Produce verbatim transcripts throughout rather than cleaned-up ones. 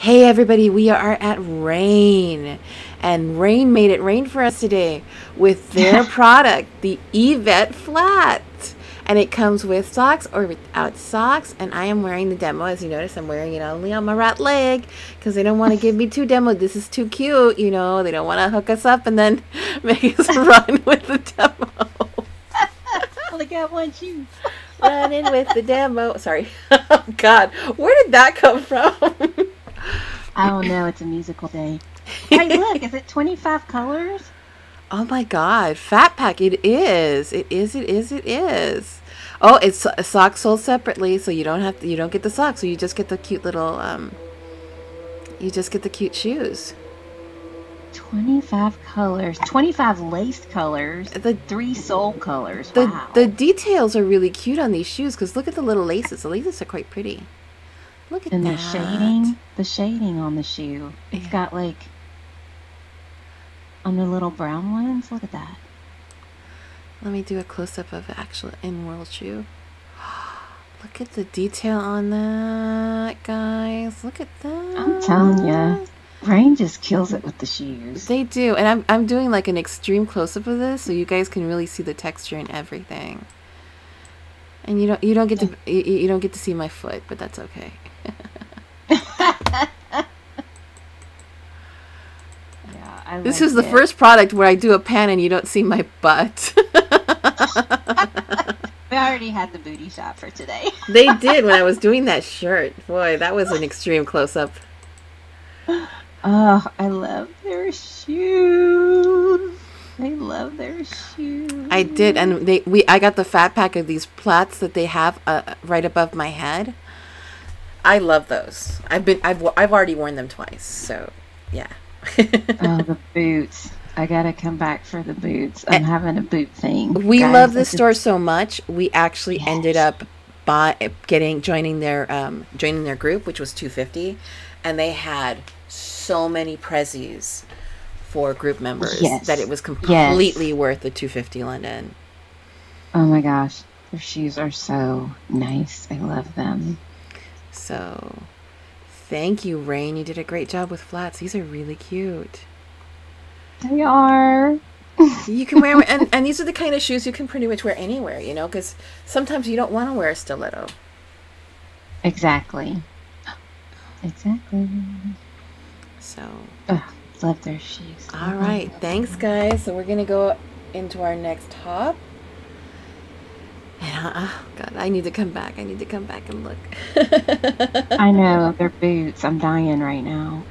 Hey everybody, we are at REIGN, and REIGN made it rain for us today with their product, the Yvette Flat. And it comes with socks or without socks, and I am wearing the demo. As you notice, I'm wearing it only on my right leg because they don't want to give me two demos. This is too cute, you know. They don't want to hook us up and then make us run with the demo. I only got one shoe. Running with the demo. Sorry. Oh, God. Where did that come from? I don't know. It's a musical day. Hey, look. Is it twenty-five colors? Oh, my God. Fat Pack. It is. It is. It is. It is. Oh, it's a sock sold separately, so you don't have to, you don't get the socks. So you just get the cute little, um, you just get the cute shoes. twenty-five colors. twenty-five lace colors. The three sole colors. The, wow. The details are really cute on these shoes because look at the little laces. The laces are quite pretty. Look at and that. And the shading, the shading on the shoe. It's yeah. got like, on the little brown ones, look at that. Let me do a close-up of the actual in-world shoe. Look at the detail on that, guys. Look at that. I'm telling ya, REIGN just kills it with the shoes. They do. And I'm, I'm doing like an extreme close-up of this so you guys can really see the texture and everything. And you don't, you don't get to, you, you don't get to see my foot, but that's okay. Yeah, I this is the it. first product where I do a pan and you don't see my butt. We already had the booty shot for today. They did when I was doing that shirt. Boy, that was an extreme close-up. Oh, I love their shoes. I love their shoes. I did, and they we I got the fat pack of these plaits that they have uh, right above my head. I love those. I've been I've I've already worn them twice, so yeah. Oh, the boots! I gotta come back for the boots. I'm and having a boot thing. We Guys, love this just... store so much. We actually yes. ended up by getting joining their um joining their group, which was two fifty, and they had so many prezzies for group members yes. that it was completely yes. worth the two fifty London. Oh my gosh, their shoes are so nice. I love them. So thank you, REIGN. You did a great job with flats. These are really cute. They are. You can wear and, and these are the kind of shoes you can pretty much wear anywhere, you know, because sometimes you don't want to wear a stiletto. Exactly. Exactly. So Ugh. love their shoes. All right, thanks guys. So we're gonna go into our next hop. And, oh God, I need to come back. I need to come back and look. I know their boots. I'm dying right now.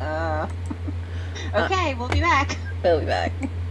uh, okay, uh, we'll be back. We'll be back.